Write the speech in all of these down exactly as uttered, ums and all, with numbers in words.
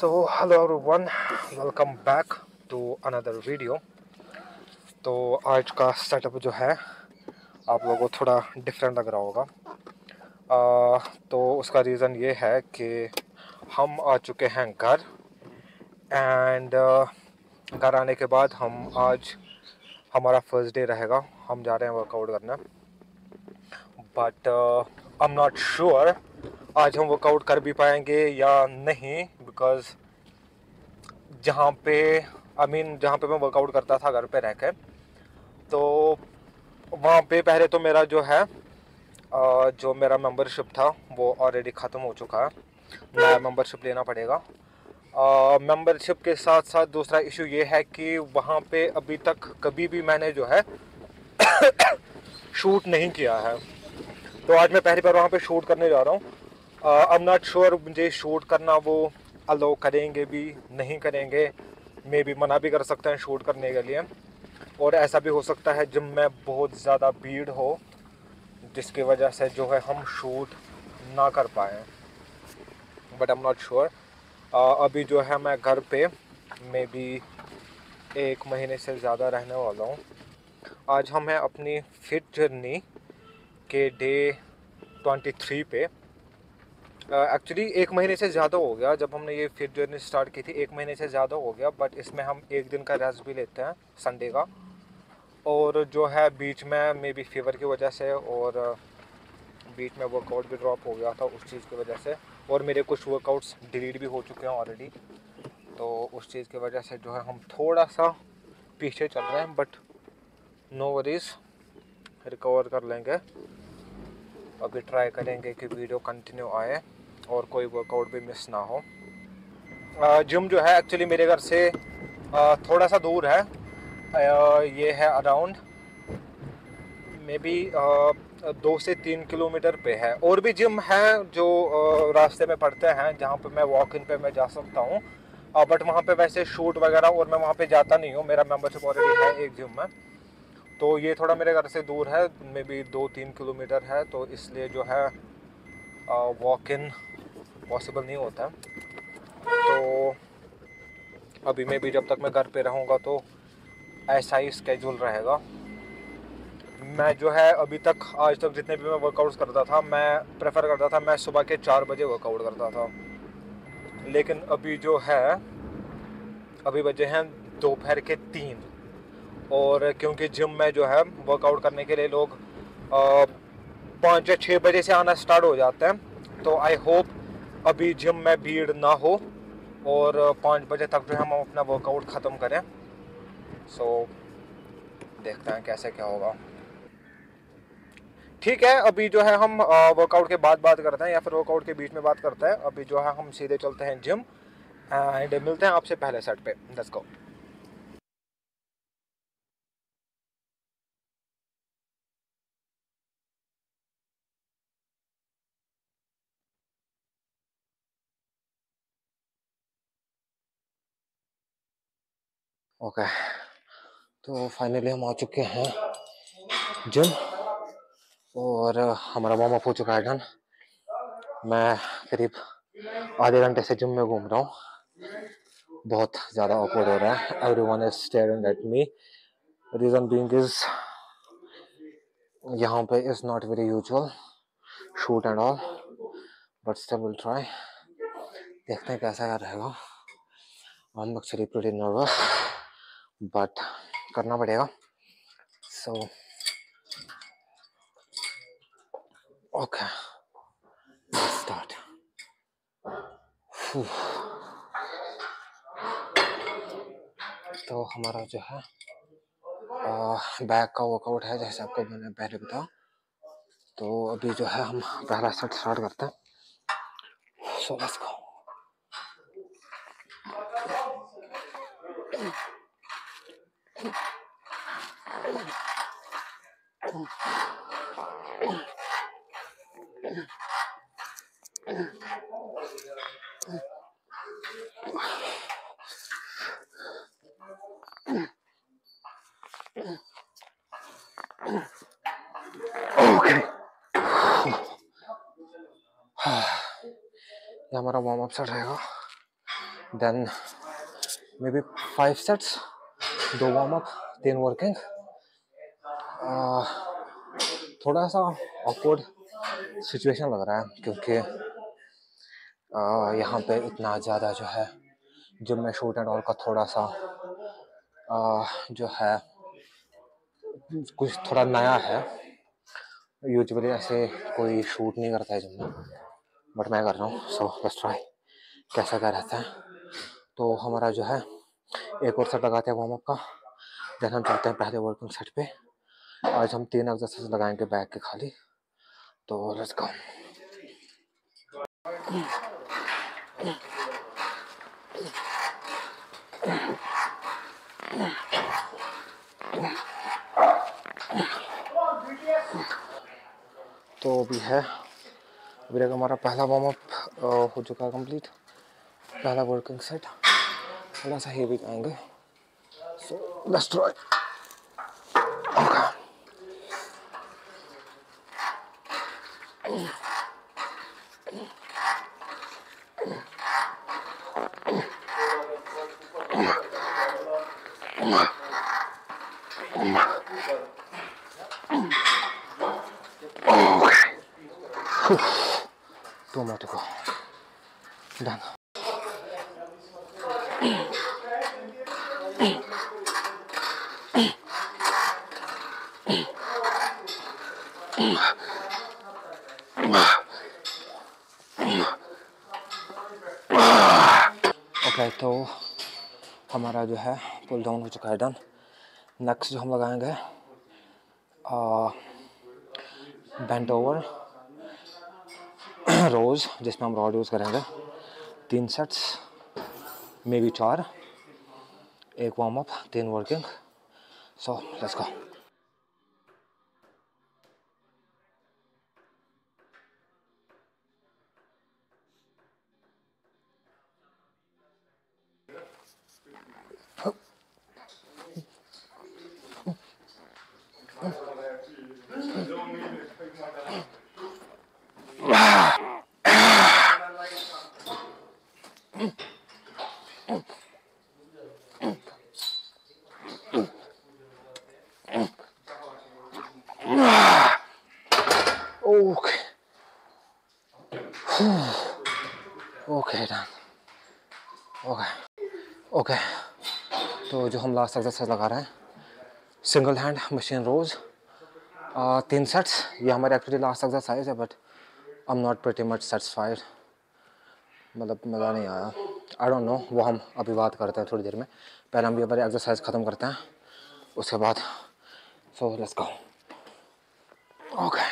So hello everyone, welcome back to another video. तो आज का सेटअप जो है आप लोगों को थोड़ा डिफरेंट लग रहा होगा, आ, तो उसका रीज़न ये है कि हम आ चुके हैं घर एंड घर आने के बाद हम आज हमारा फर्स्ट डे रहेगा, हम जा रहे हैं वर्कआउट करना। But I am not sure आज हम वर्कआउट कर भी पाएंगे या नहीं, बिकॉज जहाँ पे आई मीन जहाँ पे मैं वर्कआउट करता था घर पे रह के, तो वहाँ पे पहले तो मेरा जो है जो मेरा मेंबरशिप था वो ऑलरेडी ख़त्म हो चुका है, नया मेंबरशिप लेना पड़ेगा। मेंबरशिप uh, के साथ साथ दूसरा इशू ये है कि वहाँ पे अभी तक कभी भी मैंने जो है शूट नहीं किया है, तो आज मैं पहली बार वहाँ पे शूट करने जा रहा हूँ। आई एम नॉट श्योर मुझे शूट करना वो अलाउ करेंगे भी नहीं करेंगे, मे बी मना भी कर सकते हैं शूट करने के लिए, और ऐसा भी हो सकता है जिम में बहुत ज़्यादा भीड़ हो जिसकी वजह से जो है हम शूट ना कर पाएँ, but I am not sure. अभी जो है मैं घर पे मे बी एक महीने से ज़्यादा रहने वाला हूँ। आज हम हैं अपनी फिट जर्नी के डे तेईस पे, एक्चुअली uh, एक महीने से ज़्यादा हो गया जब हमने ये फिट जर्नी स्टार्ट की थी, एक महीने से ज़्यादा हो गया, बट इसमें हम एक दिन का रेस्ट भी लेते हैं संडे का, और जो है बीच में मे बी फीवर की वजह से और बीच में वर्कआउट भी ड्रॉप हो गया था उस चीज़ की वजह से, और मेरे कुछ वर्कआउट्स डिलीट भी हो चुके हैं ऑलरेडी, तो उस चीज़ की वजह से जो है हम थोड़ा सा पीछे चल रहे हैं, बट नो वरीज, रिकवर कर लेंगे। अभी ट्राई करेंगे कि वीडियो कंटिन्यू आए और कोई वर्कआउट भी मिस ना हो। जिम जो है एक्चुअली मेरे घर से थोड़ा सा दूर है, ये है अराउंड मे बी दो से तीन किलोमीटर पे है, और भी जिम है जो रास्ते में पड़ते हैं जहाँ पे मैं वॉक इन पे मैं जा सकता हूँ, बट वहाँ पे वैसे शूट वगैरह और मैं वहाँ पे जाता नहीं हूँ, मेरा मेंबरशिप ऑलरेडी है एक जिम में, तो ये थोड़ा मेरे घर से दूर है, मे बी दो तीन किलोमीटर है, तो इसलिए जो है वॉक इन पॉसिबल नहीं होता। तो अभी मे बी जब तक मैं घर पर रहूँगा तो ऐसा ही स्केड्यूल रहेगा। मैं जो है अभी तक आज तक जितने भी मैं वर्कआउट्स करता था, मैं प्रेफर करता था मैं सुबह के चार बजे वर्कआउट करता था, लेकिन अभी जो है अभी बजे हैं दोपहर के तीन, और क्योंकि जिम में जो है वर्कआउट करने के लिए लोग पाँच या छः बजे से आना स्टार्ट हो जाते हैं, तो आई होप अभी जिम में भीड़ ना हो और पाँच बजे तक जो है हम अपना वर्कआउट ख़त्म करें। सो so, देखते हैं कैसे क्या होगा। ठीक है, अभी जो है हम वर्कआउट के बाद बात करते हैं या फिर वर्कआउट के बीच में बात करते हैं, अभी जो है हम सीधे चलते हैं जिम एंड मिलते हैं आपसे पहले सेट पे। Let's go. ओके, तो फाइनली हम आ चुके हैं जिम और हमारा वार्म अप हो चुका है डन। मैं करीब आधे घंटे से जिम में घूम रहा हूँ, बहुत ज़्यादा ऑकवर्ड हो रहा है, everyone is staring at me, reason being is यहाँ पे is not very usual shoot and all, but still will try, देखते हैं कैसा क्या रहेगा। I am actually pretty nervous but करना पड़ेगा। So so, okay, start. तो हमारा जो है बैक का वर्कआउट है जैसे आपको मैंने पहले बताया, तो अभी जो है हम पहला सेट स्टार्ट करते हैं। So let's go. हमारा वार्म अप सेट रहेगा then maybe five sets, दो वार्म अप, तीन वर्किंग। uh, थोड़ा सा awkward सिचुएशन लग रहा है क्योंकि uh, यहाँ पे इतना ज़्यादा जो है जिम में शूट एंड ऑल का थोड़ा सा uh, जो है कुछ थोड़ा नया है। यूजुअली ऐसे कोई शूट नहीं करता है जिम में, बट मैं कर रहा हूँ, सो लेट्स ट्राई कैसा क्या रहता है। तो हमारा जो है एक और सेट लगाते हैं वार्म अप का, देन हम चलते हैं पहले वर्किंग सेट पे। आज हम तीन एक्सरसाइज लगाएंगे बैक के खाली, तो लेट्स गो। तो अभी है अभी तक हमारा पहला वार्म अप हो चुका है कंप्लीट, पहला वर्किंग सेट। थोड़ा सा हेवी आएंगे, so let's try. Two more to go. Done. Okay, तो हमारा जो है पुल डाउन हो चुका है, डन। नेक्स्ट जो हम लगाएंगे बेंट ओवर रोज़, जिसमें हम रॉड यूज़ करेंगे। तीन सेट्स मे बी चार, एक वार्म अप, तीन working, so let's go. Okay done, okay okay. तो जो हम लास्ट एक्सरसाइज लगा रहे हैं सिंगल हैंड मशीन रोज, तीन सेट्स। ये हमारे एक्चुअली लास्ट एक्सरसाइज है, but I am not pretty much satisfied, मतलब मज़ा नहीं आया। आई डोंट नो, वो हम अभी बात करते हैं थोड़ी देर में। पहले हम ये बार एक्सरसाइज ख़त्म करते हैं, उसके बाद so let's go. Okay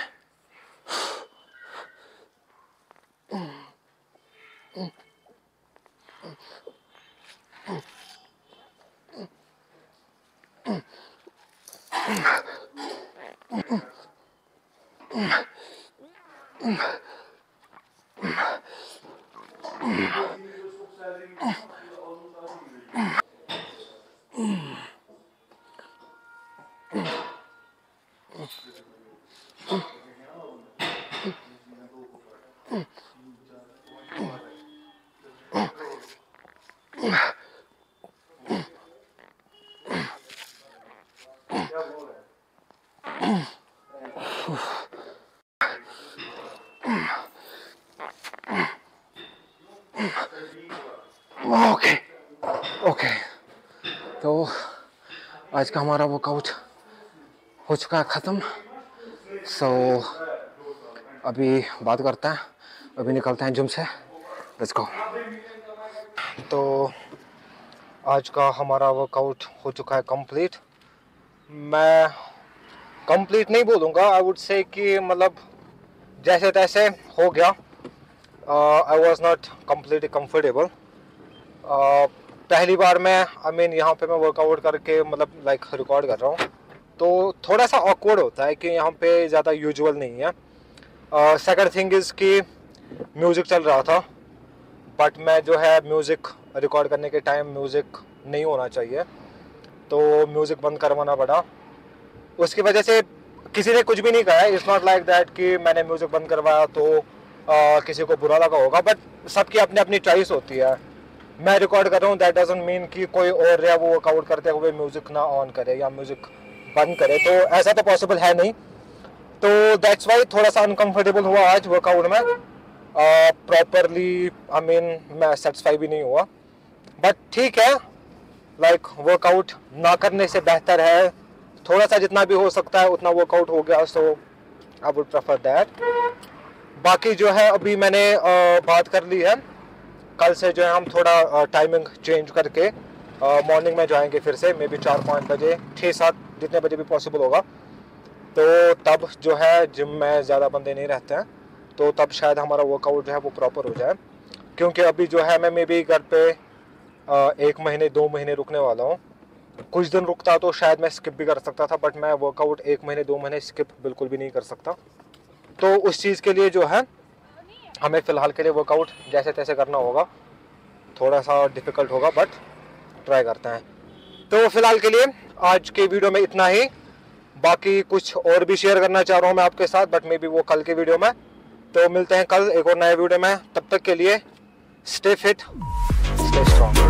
okay okay. तो आज का हमारा वर्कआउट हो चुका है ख़त्म, सो अभी बात करते हैं, अभी निकलते हैं जिम से, लेट्स गो। तो आज का हमारा वर्कआउट हो चुका है कंप्लीट। मैं कंप्लीट नहीं बोलूँगा, आई वुड से कि मतलब जैसे तैसे हो गया। I was not completely comfortable. पहली बार मैं आई I मीन mean, यहाँ पे मैं वर्कआउट करके मतलब लाइक like, रिकॉर्ड कर रहा हूँ, तो थोड़ा सा ऑकवर्ड होता है कि यहाँ पे ज़्यादा यूजुअल नहीं है। सेकंड थिंग इज़ कि म्यूज़िक चल रहा था, बट मैं जो है म्यूज़िक रिकॉर्ड करने के टाइम म्यूज़िक नहीं होना चाहिए, तो म्यूज़िक बंद करवाना पड़ा। उसकी वजह से किसी ने कुछ भी नहीं कहा, इट्स नॉट लाइक दैट कि मैंने म्यूज़िक बंद करवाया तो आ, किसी को बुरा लगा होगा, बट सबकी अपनी अपनी चॉइस होती है। मैं रिकॉर्ड कर रहा हूँ, दैट डजंट मीन कि कोई और या वो वर्कआउट करते हुए म्यूज़िक ना ऑन करे या म्यूज़िक बंद करे, तो ऐसा तो पॉसिबल है नहीं। तो दैट्स वाई थोड़ा सा अनकंफर्टेबल हुआ आज वर्कआउट में, प्रॉपरली आई मीन मैं सेटिस्फाई भी नहीं हुआ, बट ठीक है, लाइक वर्कआउट ना करने से बेहतर है, थोड़ा सा जितना भी हो सकता है उतना वर्कआउट हो गया, so I would prefer that. बाकी जो है अभी मैंने uh, बात कर ली है, कल से जो है हम थोड़ा टाइमिंग uh, चेंज करके मॉर्निंग uh, में जाएंगे फिर से, मे बी चार पाँच बजे छः सात जितने बजे भी पॉसिबल होगा, तो तब जो है जिम में ज़्यादा बंदे नहीं रहते हैं, तो तब शायद हमारा वर्कआउट जो है वो प्रॉपर हो जाए, क्योंकि अभी जो है मैं मे बी घर पे uh, एक महीने दो महीने रुकने वाला हूँ। कुछ दिन रुकता तो शायद मैं स्किप भी कर सकता था, बट मैं वर्कआउट एक महीने दो महीने स्किप बिल्कुल भी नहीं कर सकता, तो उस चीज़ के लिए जो है हमें फ़िलहाल के लिए वर्कआउट जैसे तैसे करना होगा, थोड़ा सा डिफ़िकल्ट होगा बट ट्राई करते हैं। तो फ़िलहाल के लिए आज के वीडियो में इतना ही, बाकी कुछ और भी शेयर करना चाह रहा हूँ मैं आपके साथ, बट मे बी वो कल के वीडियो में। तो मिलते हैं कल एक और नए वीडियो में, तब तक के लिए स्टे फिट स्टे स्ट्रॉन्ग।